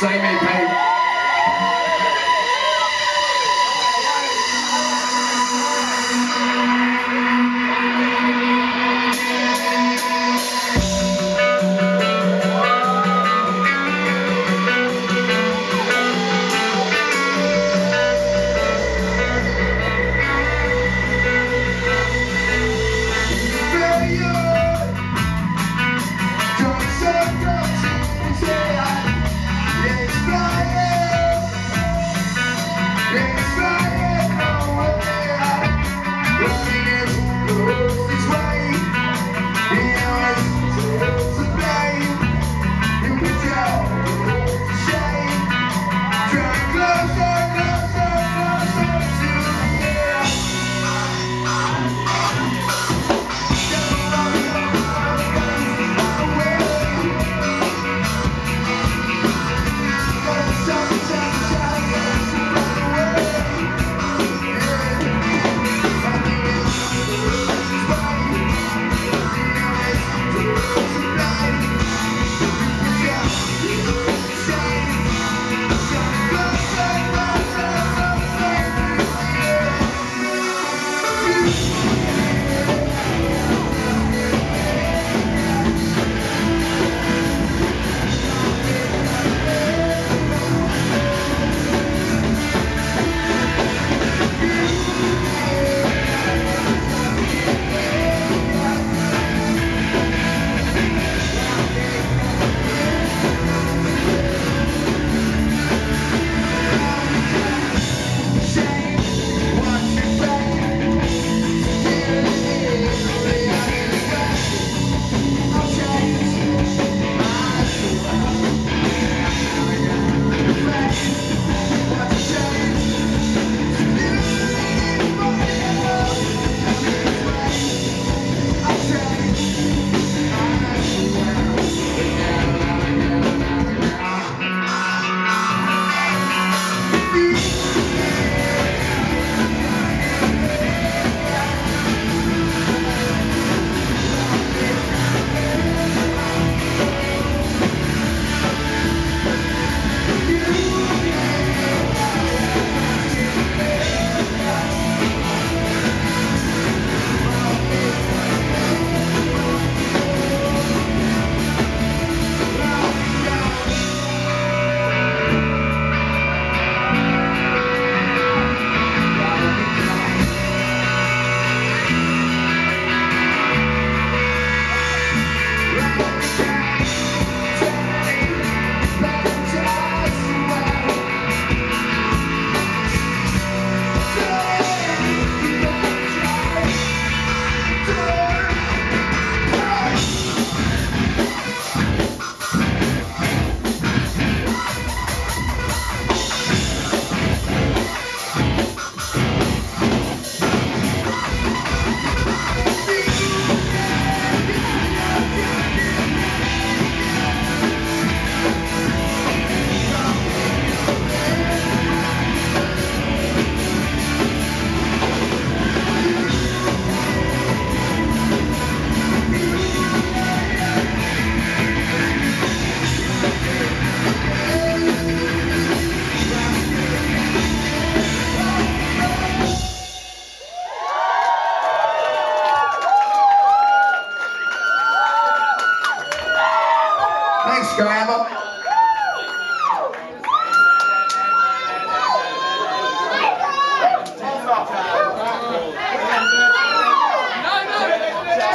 Same EP.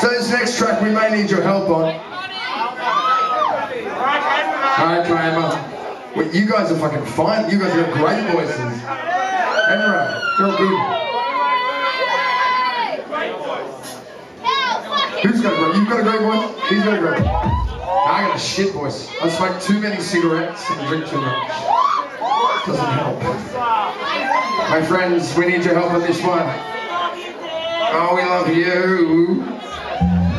So this next track we may need your help on. Alright, Kramer. Well, you guys are fucking fine. You guys have great voices. Anyway, you're all good. Who's got a great voice? You've got a great voice? He's got a great voice. I got a shit voice. I smoke too many cigarettes and drink too much. Doesn't help. My friends, we need your help on this one. Oh, we love you.